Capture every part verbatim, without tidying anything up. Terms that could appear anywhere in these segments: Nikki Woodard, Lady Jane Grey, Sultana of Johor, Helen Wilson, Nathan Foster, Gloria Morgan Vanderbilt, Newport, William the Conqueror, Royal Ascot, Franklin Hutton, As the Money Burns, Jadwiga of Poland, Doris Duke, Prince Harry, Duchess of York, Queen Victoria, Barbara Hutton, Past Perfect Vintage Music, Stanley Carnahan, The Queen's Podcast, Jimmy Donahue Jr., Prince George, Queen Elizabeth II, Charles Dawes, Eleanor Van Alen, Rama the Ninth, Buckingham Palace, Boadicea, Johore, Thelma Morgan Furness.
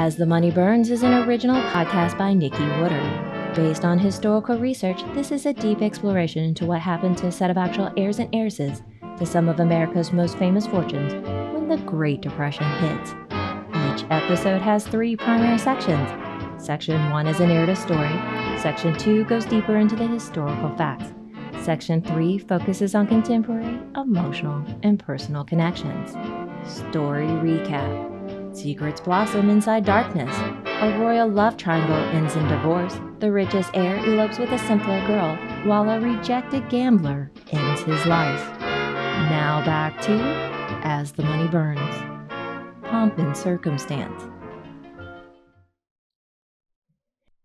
As the Money Burns is an original podcast by Nikki Woodard. Based on historical research, this is a deep exploration into what happened to a set of actual heirs and heiresses to some of America's most famous fortunes when the Great Depression hits. Each episode has three primary sections. Section one is a narrative story. Section two goes deeper into the historical facts. Section three focuses on contemporary, emotional, and personal connections. Story recap. Secrets blossom inside darkness. A royal love triangle ends in divorce. The richest heir elopes with a simpler girl, while a rejected gambler ends his life. Now back to As the Money Burns. Pomp and Circumstance.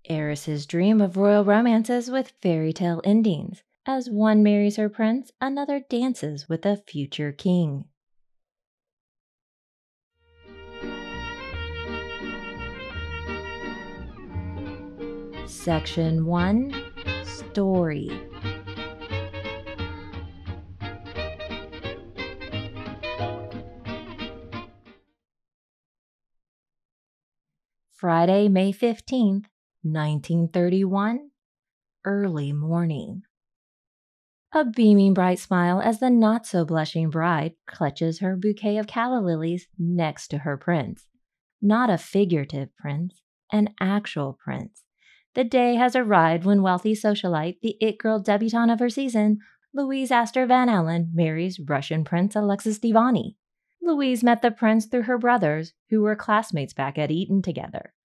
Heiresses dream of royal romances with fairy tale endings, as one marries her prince, another dances with a future king. Section one, Story. Friday, May fifteenth, nineteen thirty-one, early morning. A beaming bright smile as the not-so-blushing bride clutches her bouquet of calla lilies next to her prince. Not a figurative prince, an actual prince. The day has arrived when wealthy socialite, the it-girl debutante of her season, Louise Astor Van Alen, marries Russian Prince Alexis Mdivani. Louise met the prince through her brothers, who were classmates back at Eton together.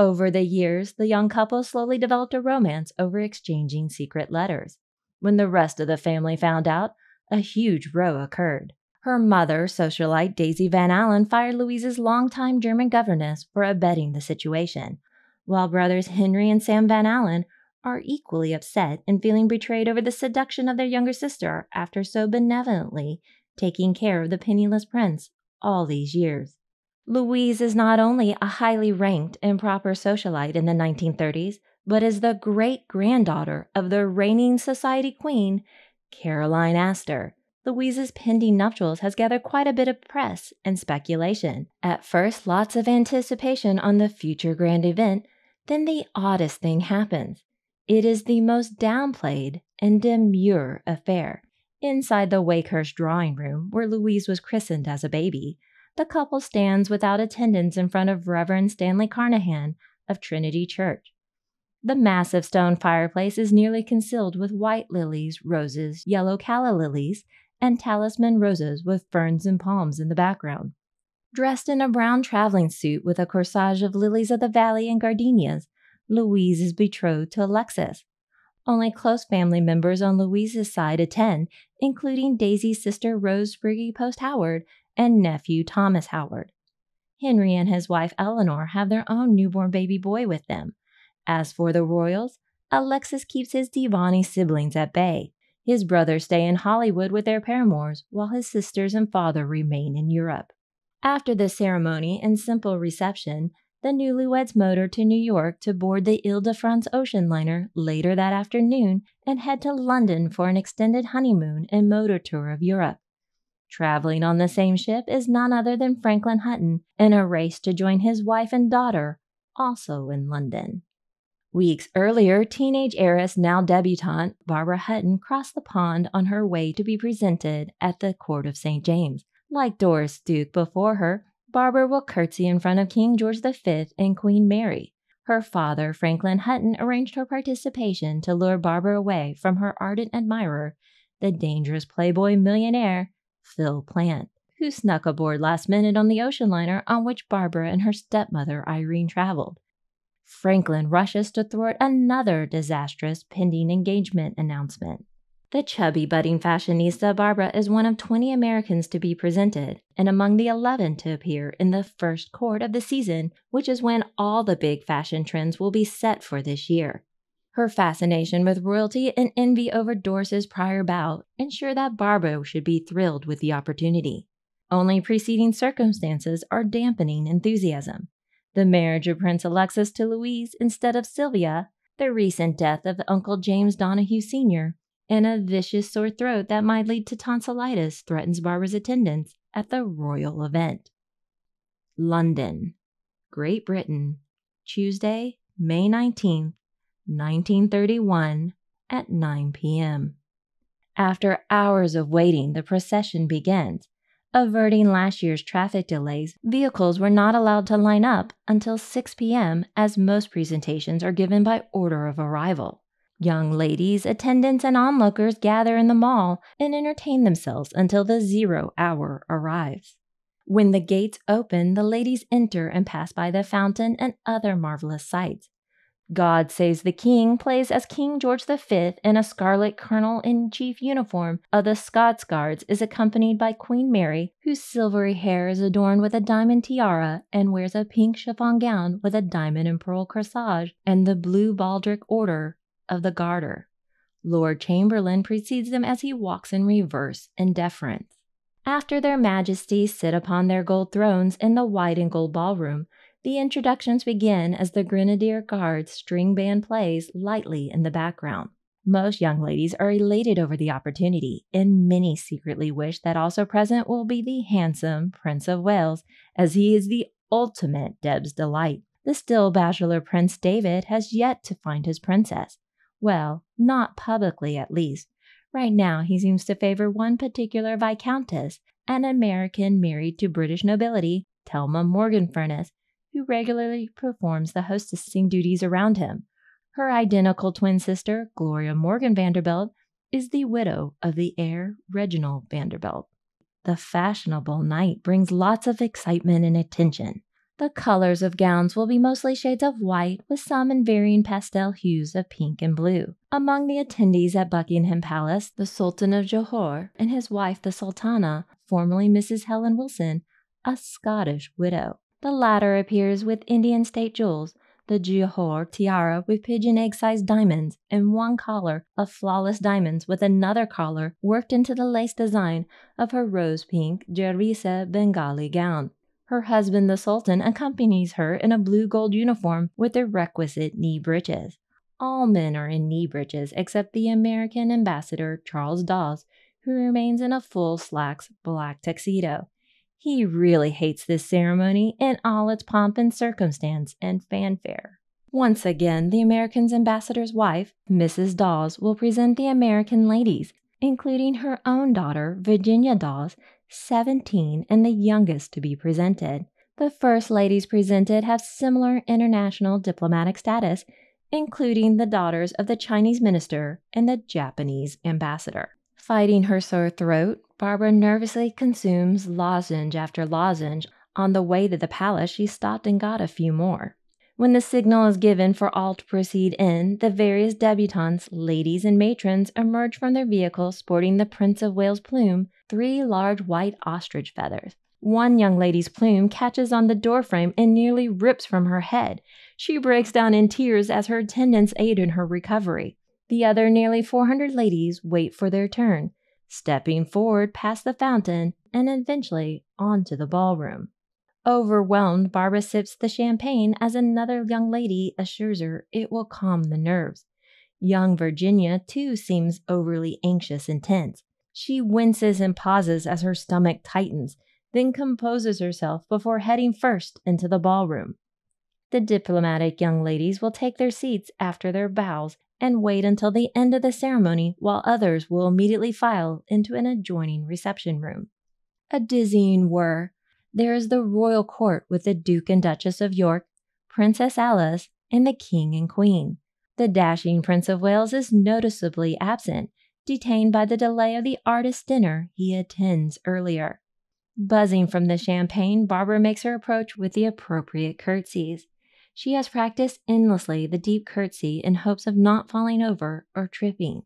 Over the years, the young couple slowly developed a romance over exchanging secret letters. When the rest of the family found out, a huge row occurred. Her mother, socialite Daisy Van Alen, fired Louise's longtime German governess for abetting the situation, while brothers Henry and Sam Van Alen are equally upset and feeling betrayed over the seduction of their younger sister after so benevolently taking care of the penniless prince all these years. Louise is not only a highly ranked and proper socialite in the nineteen thirties, but is the great-granddaughter of the reigning society queen, Caroline Astor. Louise's pending nuptials has gathered quite a bit of press and speculation. At first, lots of anticipation on the future grand event, then the oddest thing happens. It is the most downplayed and demure affair. Inside the Wakehurst drawing room, where Louise was christened as a baby, the couple stands without attendants in front of Reverend Stanley Carnahan of Trinity Church. The massive stone fireplace is nearly concealed with white lilies, roses, yellow calla lilies, and talisman roses with ferns and palms in the background. Dressed in a brown traveling suit with a corsage of lilies of the valley and gardenias, Louise is betrothed to Alexis. Only close family members on Louise's side attend, including Daisy's sister Rose Friggy Post-Howard and nephew Thomas Howard. Henry and his wife Eleanor have their own newborn baby boy with them. As for the royals, Alexis keeps his Mdivani siblings at bay. His brothers stay in Hollywood with their paramours, while his sisters and father remain in Europe. After the ceremony and simple reception, the newlyweds motor to New York to board the Ile de France ocean liner later that afternoon and head to London for an extended honeymoon and motor tour of Europe. Traveling on the same ship is none other than Franklin Hutton in a race to join his wife and daughter, also in London. Weeks earlier, teenage heiress, now debutante, Barbara Hutton crossed the pond on her way to be presented at the Court of Saint James. Like Doris Duke before her, Barbara will curtsy in front of King George the Fifth and Queen Mary. Her father, Franklin Hutton, arranged her participation to lure Barbara away from her ardent admirer, the dangerous playboy millionaire, Phil Plant, who snuck aboard last minute on the ocean liner on which Barbara and her stepmother Irene traveled. Franklin rushes to thwart another disastrous pending engagement announcement. The chubby budding fashionista Barbara is one of twenty Americans to be presented, and among the eleven to appear in the first court of the season, which is when all the big fashion trends will be set for this year. Her fascination with royalty and envy over Doris's prior bow ensure that Barbara should be thrilled with the opportunity. Only preceding circumstances are dampening enthusiasm. The marriage of Prince Alexis to Louise instead of Sylvia, the recent death of Uncle James Donahue Senior, and a vicious sore throat that might lead to tonsillitis threatens Barbara's attendance at the royal event. London. Great Britain, Tuesday, May nineteenth, nineteen thirty-one, at nine p.m. After hours of waiting, the procession begins. Averting last year's traffic delays, vehicles were not allowed to line up until six p.m. as most presentations are given by order of arrival. Young ladies, attendants, and onlookers gather in the mall and entertain themselves until the zero hour arrives. When the gates open, the ladies enter and pass by the fountain and other marvelous sights. God Saves the King plays as King George the Fifth in a scarlet colonel-in-chief uniform of the Scots Guards is accompanied by Queen Mary, whose silvery hair is adorned with a diamond tiara and wears a pink chiffon gown with a diamond and pearl corsage and the blue baldric order of the Garter. Lord Chamberlain precedes them as he walks in reverse in deference. After their majesties sit upon their gold thrones in the white and gold ballroom, the introductions begin as the Grenadier Guards string band plays lightly in the background. Most young ladies are elated over the opportunity, and many secretly wish that also present will be the handsome Prince of Wales, as he is the ultimate Deb's delight. The still bachelor Prince David has yet to find his princess. Well, not publicly at least. Right now he seems to favor one particular Viscountess, an American married to British nobility, Thelma Morgan Furness, who regularly performs the hostessing duties around him. Her identical twin sister, Gloria Morgan Vanderbilt, is the widow of the heir Reginald Vanderbilt. The fashionable night brings lots of excitement and attention. The colors of gowns will be mostly shades of white with some in varying pastel hues of pink and blue. Among the attendees at Buckingham Palace, the Sultan of Johor and his wife, the Sultana, formerly Missus Helen Wilson, a Scottish widow. The latter appears with Indian state jewels, the Johor tiara with pigeon egg-sized diamonds, and one collar of flawless diamonds with another collar worked into the lace design of her rose-pink Jerisa Bengali gown. Her husband, the Sultan, accompanies her in a blue-gold uniform with the requisite knee breeches. All men are in knee breeches except the American ambassador, Charles Dawes, who remains in a full slacks black tuxedo. He really hates this ceremony in all its pomp and circumstance and fanfare. Once again, the American's ambassador's wife, Missus Dawes, will present the American ladies, including her own daughter, Virginia Dawes, seventeen and the youngest to be presented. The first ladies presented have similar international diplomatic status, including the daughters of the Chinese minister and the Japanese ambassador. Fighting her sore throat, Barbara nervously consumes lozenge after lozenge. On the way to the palace, she stopped and got a few more. When the signal is given for all to proceed in, the various debutantes, ladies, and matrons emerge from their vehicles sporting the Prince of Wales plume, three large white ostrich feathers. One young lady's plume catches on the doorframe and nearly rips from her head. She breaks down in tears as her attendants aid in her recovery. The other nearly four hundred ladies wait for their turn, stepping forward past the fountain and eventually onto the ballroom. Overwhelmed, Barbara sips the champagne as another young lady assures her it will calm the nerves. Young Virginia, too, seems overly anxious and tense. She winces and pauses as her stomach tightens, then composes herself before heading first into the ballroom. The diplomatic young ladies will take their seats after their bows and wait until the end of the ceremony, while others will immediately file into an adjoining reception room. A dizzying whirr. There is the royal court with the Duke and Duchess of York, Princess Alice, and the King and Queen. The dashing Prince of Wales is noticeably absent, detained by the delay of the artist's dinner he attends earlier. Buzzing from the champagne, Barbara makes her approach with the appropriate curtsies. She has practiced endlessly the deep curtsy in hopes of not falling over or tripping.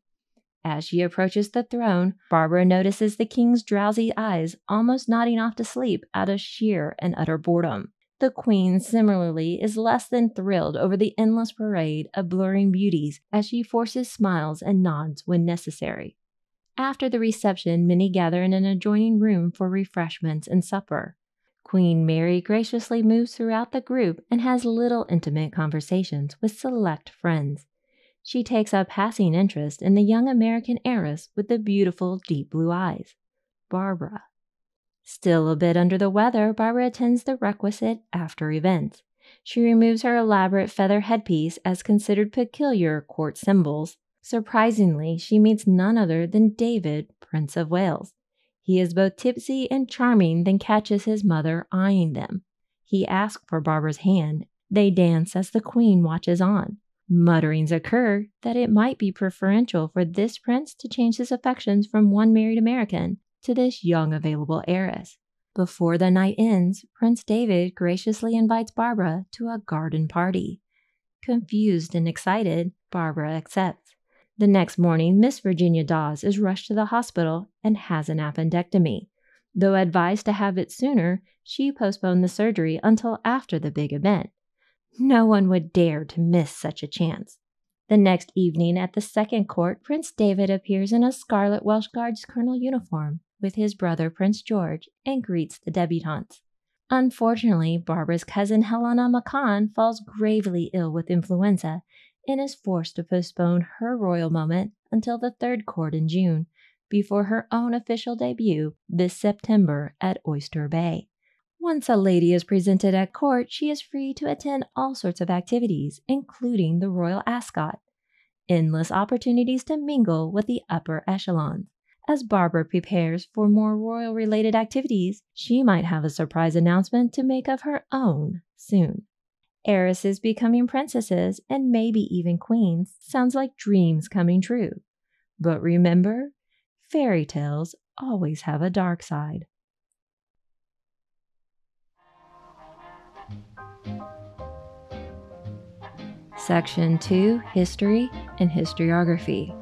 As she approaches the throne, Barbara notices the king's drowsy eyes almost nodding off to sleep out of sheer and utter boredom. The queen, similarly, is less than thrilled over the endless parade of blurring beauties as she forces smiles and nods when necessary. After the reception, many gather in an adjoining room for refreshments and supper. Queen Mary graciously moves throughout the group and has little intimate conversations with select friends. She takes a passing interest in the young American heiress with the beautiful deep blue eyes, Barbara. Still a bit under the weather, Barbara attends the requisite after events. She removes her elaborate feather headpiece as considered peculiar court symbols. Surprisingly, she meets none other than David, Prince of Wales. He is both tipsy and charming, then catches his mother eyeing them. He asks for Barbara's hand. They dance as the queen watches on. Mutterings occur that it might be preferential for this prince to change his affections from one married American to this young available heiress. Before the night ends, Prince David graciously invites Barbara to a garden party. Confused and excited, Barbara accepts. The next morning, Miss Virginia Dawes is rushed to the hospital and has an appendectomy. Though advised to have it sooner, she postponed the surgery until after the big event. No one would dare to miss such a chance. The next evening at the second court, Prince David appears in a scarlet Welsh Guards colonel uniform with his brother Prince George and greets the debutantes. Unfortunately, Barbara's cousin Helena Macan falls gravely ill with influenza and is forced to postpone her royal moment until the third court in June, before her own official debut this September at Oyster Bay. Once a lady is presented at court, she is free to attend all sorts of activities, including the royal ascot. Endless opportunities to mingle with the upper echelons. As Barbara prepares for more royal-related activities, she might have a surprise announcement to make of her own soon. Heiresses becoming princesses and maybe even queens sounds like dreams coming true. But remember, fairy tales always have a dark side. Section two, History and Historiography.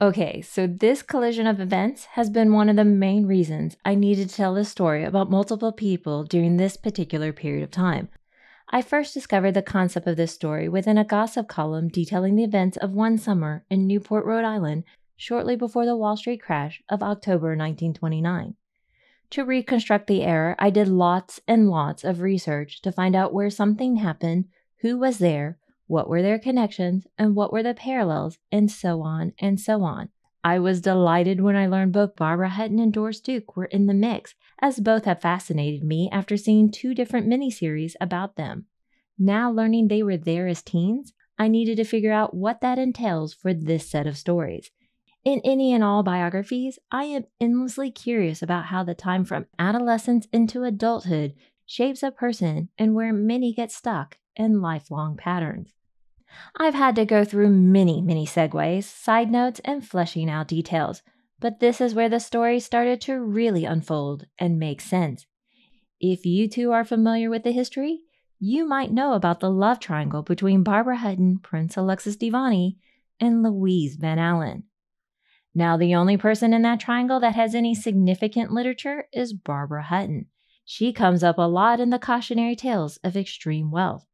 Okay, so this collision of events has been one of the main reasons I needed to tell this story about multiple people during this particular period of time. I first discovered the concept of this story within a gossip column detailing the events of one summer in Newport, Rhode Island, shortly before the Wall Street crash of October nineteen twenty-nine. To reconstruct the error, I did lots and lots of research to find out where something happened, who was there, what were their connections, and what were the parallels, and so on and so on. I was delighted when I learned both Barbara Hutton and Doris Duke were in the mix, as both have fascinated me after seeing two different miniseries about them. Now learning they were there as teens, I needed to figure out what that entails for this set of stories. In any and all biographies, I am endlessly curious about how the time from adolescence into adulthood shapes a person and where many get stuck in lifelong patterns. I've had to go through many, many segues, side notes, and fleshing out details, but this is where the story started to really unfold and make sense. If you two are familiar with the history, you might know about the love triangle between Barbara Hutton, Prince Alexis Mdivani, and Louise Van Alen. Now, the only person in that triangle that has any significant literature is Barbara Hutton. She comes up a lot in the cautionary tales of extreme wealth.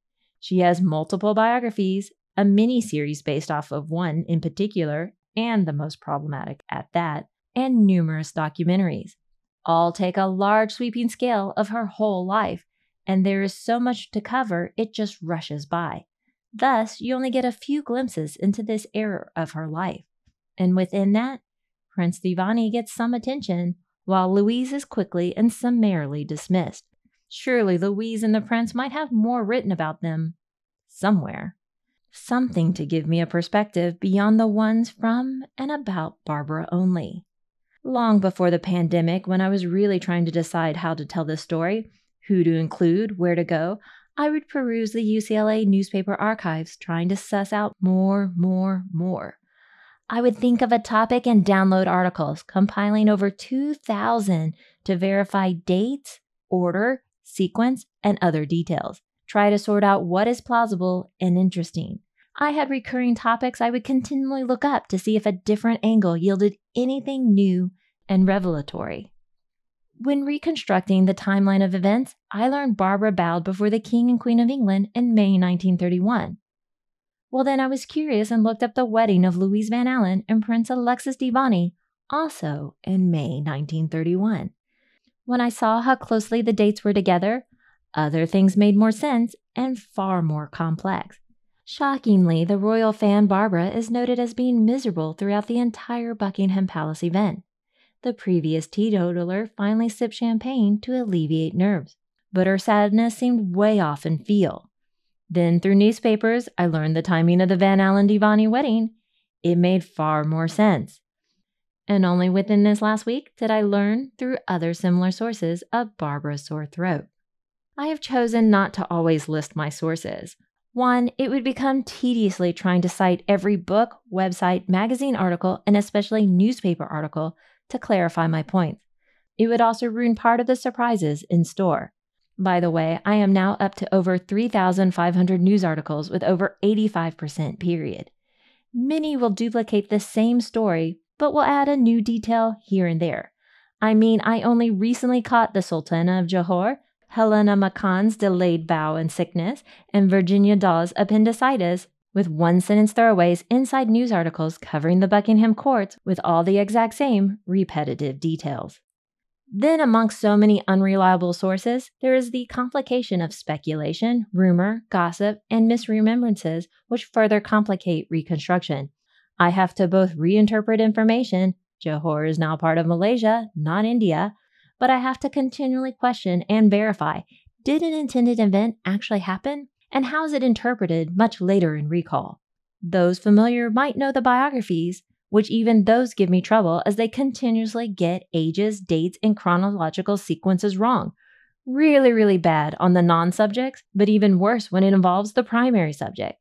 She has multiple biographies, a mini-series based off of one in particular, and the most problematic at that, and numerous documentaries. All take a large sweeping scale of her whole life, and there is so much to cover it just rushes by. Thus, you only get a few glimpses into this era of her life. And within that, Prince Mdivani gets some attention, while Louise is quickly and summarily dismissed. Surely Louise and the prince might have more written about them somewhere. Something to give me a perspective beyond the ones from and about Barbara only. Long before the pandemic, when I was really trying to decide how to tell this story, who to include, where to go, I would peruse the U C L A newspaper archives trying to suss out more, more, more. I would think of a topic and download articles, compiling over two thousand to verify dates, order, sequence, and other details. Try to sort out what is plausible and interesting. I had recurring topics I would continually look up to see if a different angle yielded anything new and revelatory. When reconstructing the timeline of events, I learned Barbara bowed before the King and Queen of England in May nineteen thirty-one. Well, then I was curious and looked up the wedding of Louise Van Alen and Prince Alexis Mdivani, also in May nineteen thirty-one. When I saw how closely the dates were together, other things made more sense and far more complex. Shockingly, the royal fan Barbara is noted as being miserable throughout the entire Buckingham Palace event. The previous teetotaler finally sipped champagne to alleviate nerves, but her sadness seemed way off in feel. Then, through newspapers, I learned the timing of the Van Alen-Mdivani wedding. It made far more sense. And only within this last week did I learn, through other similar sources, of Barbara's sore throat. I have chosen not to always list my sources. One, it would become tediously trying to cite every book, website, magazine article, and especially newspaper article to clarify my points. It would also ruin part of the surprises in store. By the way, I am now up to over three thousand five hundred news articles with over eighty-five percent period. Many will duplicate the same story, but will add a new detail here and there. I mean, I only recently caught the Sultana of Johor, Helena McCann's delayed bow and sickness, and Virginia Dawes' appendicitis with one-sentence throwaways inside news articles covering the Buckingham courts with all the exact same repetitive details. Then, amongst so many unreliable sources, there is the complication of speculation, rumor, gossip, and misremembrances, which further complicate reconstruction. I have to both reinterpret information — Johor is now part of Malaysia, not India — but I have to continually question and verify, did an intended event actually happen, and how is it interpreted much later in recall? Those familiar might know the biographies, which even those give me trouble as they continuously get ages, dates, and chronological sequences wrong. Really, really bad on the non-subjects, but even worse when it involves the primary subject.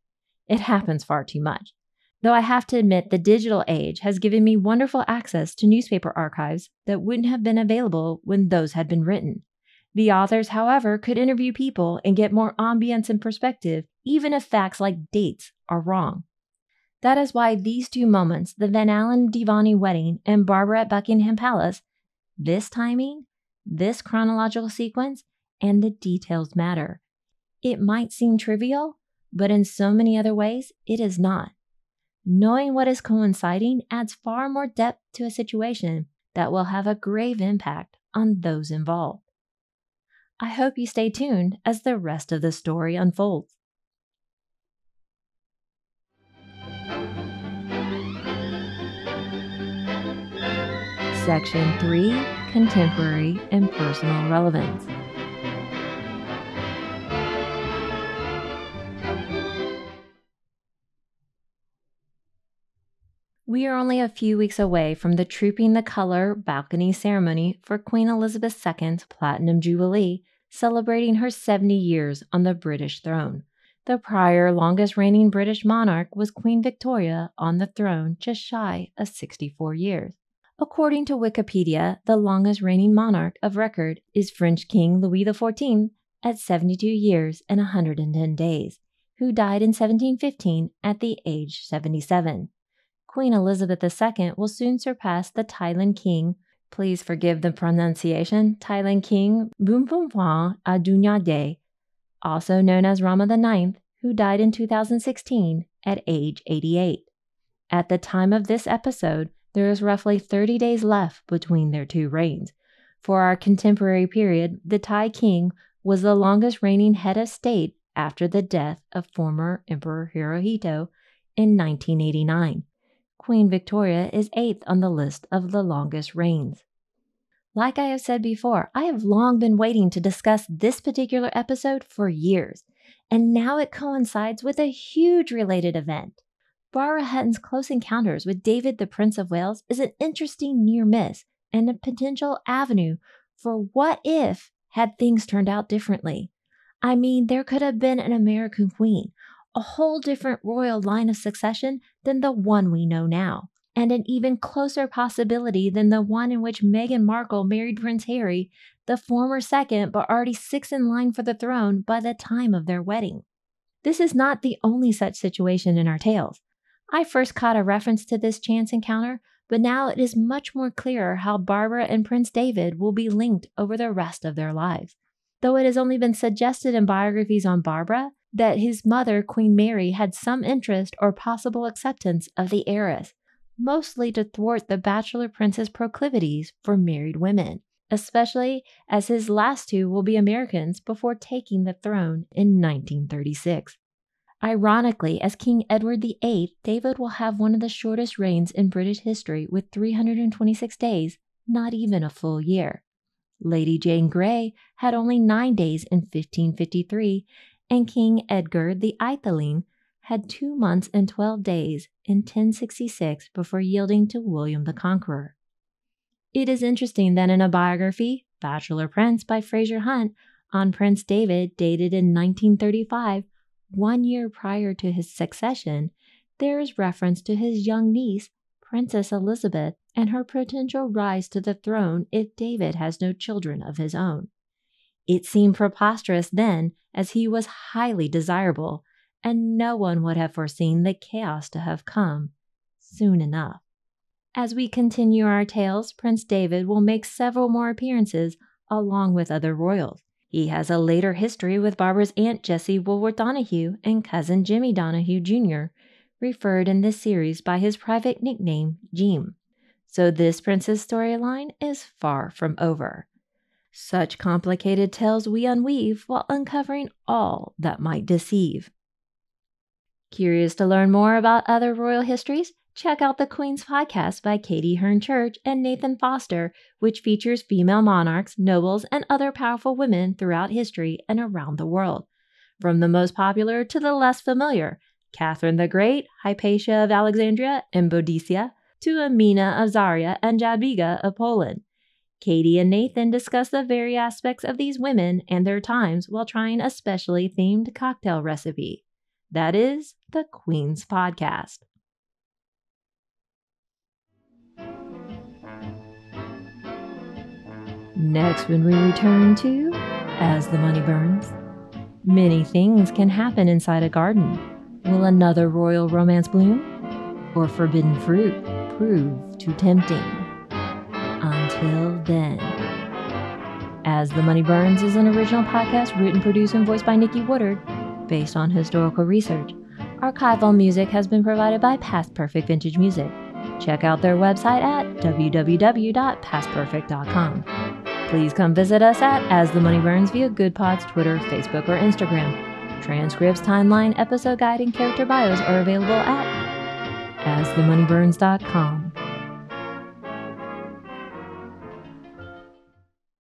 It happens far too much. Though I have to admit the digital age has given me wonderful access to newspaper archives that wouldn't have been available when those had been written. The authors, however, could interview people and get more ambience and perspective, even if facts like dates are wrong. That is why these two moments, the Van Alen-Mdivani wedding and Barbara at Buckingham Palace, this timing, this chronological sequence, and the details matter. It might seem trivial, but in so many other ways, it is not. Knowing what is coinciding adds far more depth to a situation that will have a grave impact on those involved. I hope you stay tuned as the rest of the story unfolds. Section three, Contemporary and Personal Relevance. We are only a few weeks away from the Trooping the Color balcony ceremony for Queen Elizabeth the Second's Platinum Jubilee, celebrating her seventy years on the British throne. The prior longest reigning British monarch was Queen Victoria, on the throne just shy of sixty-four years. According to Wikipedia, the longest reigning monarch of record is French King Louis the Fourteenth at seventy-two years and one hundred ten days, who died in seventeen fifteen at the age seventy-seven. Queen Elizabeth the Second will soon surpass the Thailand King, please forgive the pronunciation, Thailand King Bumrungrad Adulade, also known as Rama the Ninth, who died in two thousand sixteen at age eighty-eight. At the time of this episode, there is roughly thirty days left between their two reigns. For our contemporary period, the Thai king was the longest reigning head of state after the death of former Emperor Hirohito in nineteen eighty-nine. Queen Victoria is eighth on the list of the longest reigns. Like I have said before, I have long been waiting to discuss this particular episode for years, and now it coincides with a huge related event. Barbara Hutton's close encounters with David, the Prince of Wales, is an interesting near miss and a potential avenue for what if had things turned out differently. I mean, there could have been an American queen, a whole different royal line of succession than the one we know now, and an even closer possibility than the one in which Meghan Markle married Prince Harry, the former second but already sixth in line for the throne by the time of their wedding. This is not the only such situation in our tales. I first caught a reference to this chance encounter, but now it is much more clear how Barbara and Prince David will be linked over the rest of their lives. Though it has only been suggested in biographies on Barbara that his mother, Queen Mary, had some interest or possible acceptance of the heiress, mostly to thwart the bachelor prince's proclivities for married women, especially as his last two will be Americans before taking the throne in nineteen thirty-six. Ironically, as King Edward the Eighth, David will have one of the shortest reigns in British history with three hundred twenty-six days, not even a full year. Lady Jane Grey had only nine days in fifteen fifty-three, and King Edgar the Atheling had two months and twelve days in ten sixty-six before yielding to William the Conqueror. It is interesting that in a biography, Bachelor Prince by Fraser Hunt, on Prince David, dated in nineteen thirty-five, one year prior to his succession, there is reference to his young niece, Princess Elizabeth, and her potential rise to the throne if David has no children of his own. It seemed preposterous then, as he was highly desirable, and no one would have foreseen the chaos to have come soon enough. As we continue our tales, Prince David will make several more appearances along with other royals. He has a later history with Barbara's aunt Jessie Woolworth Donahue and cousin Jimmy Donahue Junior, referred in this series by his private nickname, Jim. So this prince's storyline is far from over. Such complicated tales we unweave while uncovering all that might deceive. Curious to learn more about other royal histories? Check out The Queen's Podcast by Katie Hearn Church and Nathan Foster, which features female monarchs, nobles, and other powerful women throughout history and around the world. From the most popular to the less familiar, Catherine the Great, Hypatia of Alexandria and Boadicea, to Amina of Zaria and Jadwiga of Poland. Katie and Nathan discuss the various aspects of these women and their times while trying a specially themed cocktail recipe. That is The Queen's Podcast. Next, when we return to As the Money Burns, many things can happen inside a garden. Will another royal romance bloom? Or forbidden fruit prove too tempting? Until then. As the Money Burns is an original podcast written, produced, and voiced by Nikki Woodard, based on historical research. Archival music has been provided by Past Perfect Vintage Music. Check out their website at w w w dot past perfect dot com. Please come visit us at As the Money Burns via Good Pod's Twitter, Facebook, or Instagram. Transcripts, timeline, episode guide, and character bios are available at as the money burns dot com.